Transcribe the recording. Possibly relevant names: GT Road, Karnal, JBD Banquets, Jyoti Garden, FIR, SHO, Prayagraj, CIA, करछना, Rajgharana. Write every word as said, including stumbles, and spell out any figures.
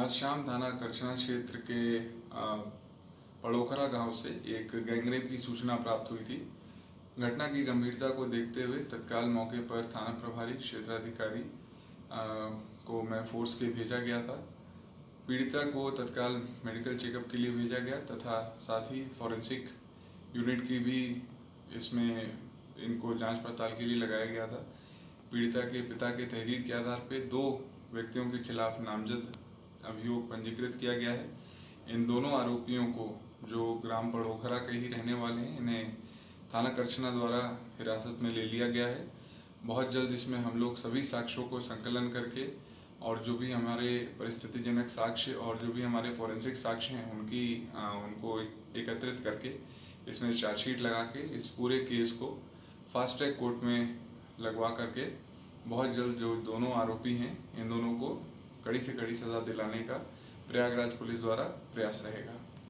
आज शाम थाना करछना क्षेत्र के पड़ोखरा गांव से एक गैंगरेप की सूचना प्राप्त हुई थी। घटना की गंभीरता को देखते हुए तत्काल मौके पर थाना प्रभारी क्षेत्राधिकारी को मैं फोर्स के भेजा गया था। पीड़िता को तत्काल मेडिकल चेकअप के लिए भेजा गया तथा साथ ही फॉरेंसिक यूनिट की भी इसमें इनको जांच पड़ताल के लिए लगाया गया था। पीड़िता के पिता के तहरीर के आधार पर दो व्यक्तियों के खिलाफ नामजद अभियोग पंजीकृत किया गया है। इन दोनों आरोपियों को, जो ग्राम पड़ोखरा के ही रहने वाले हैं, इन्हें थाना करछना द्वारा हिरासत में ले लिया गया है। बहुत जल्द इसमें हम लोग सभी साक्ष्यों को संकलन करके और जो भी हमारे परिस्थितिजनक साक्ष्य और जो भी हमारे फॉरेंसिक साक्ष्य हैं उनकी आ, उनको एकत्रित करके इसमें चार्जशीट लगा के इस पूरे केस को फास्ट ट्रैक कोर्ट में लगवा करके बहुत जल्द जो दोनों आरोपी हैं इन दोनों को कड़ी से कड़ी सज़ा दिलाने का प्रयागराज पुलिस द्वारा प्रयास रहेगा।